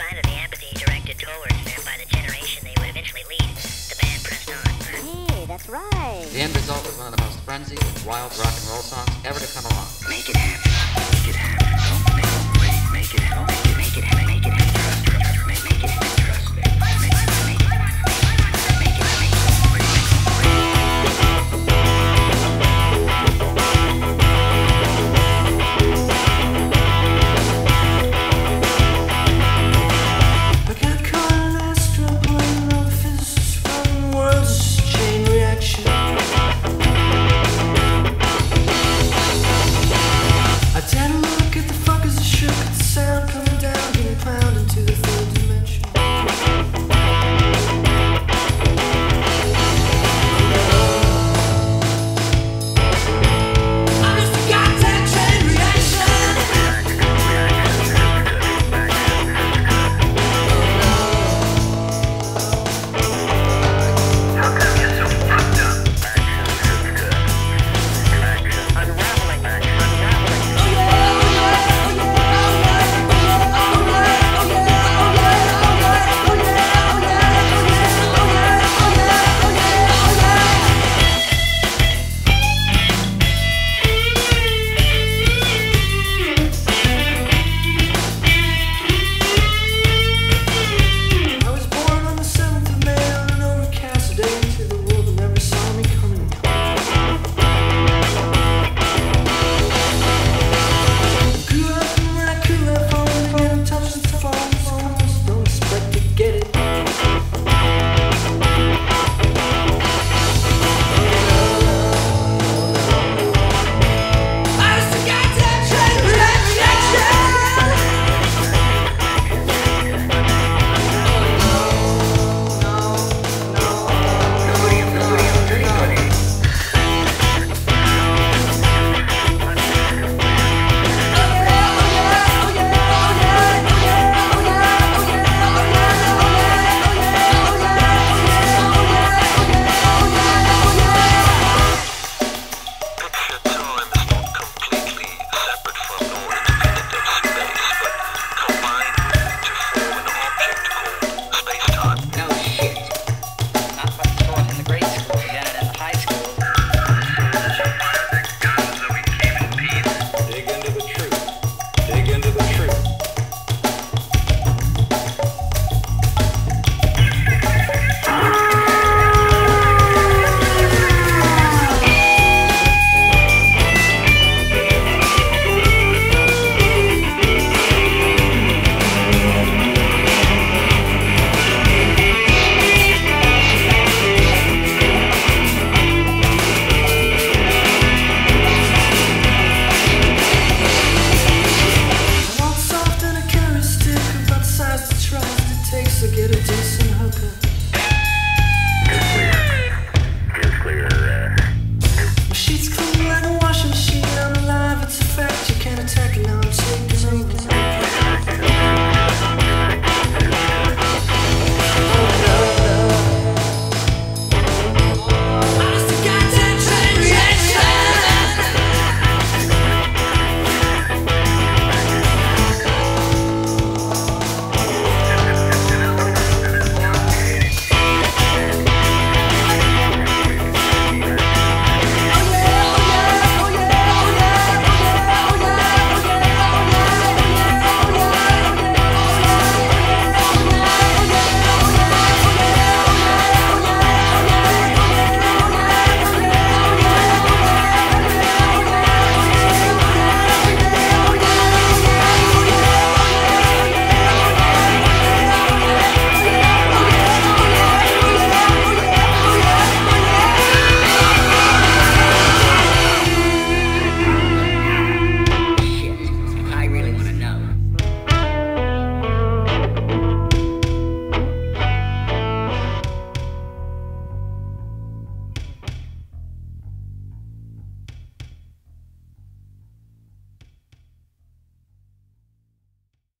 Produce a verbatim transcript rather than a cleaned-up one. spine of the apathy directed towards them by the generation they would eventually lead, the band pressed on. Hey, that's right. The end result was one of the most frenzied and wild rock and roll songs ever to come along. Make it happen. Make it happen.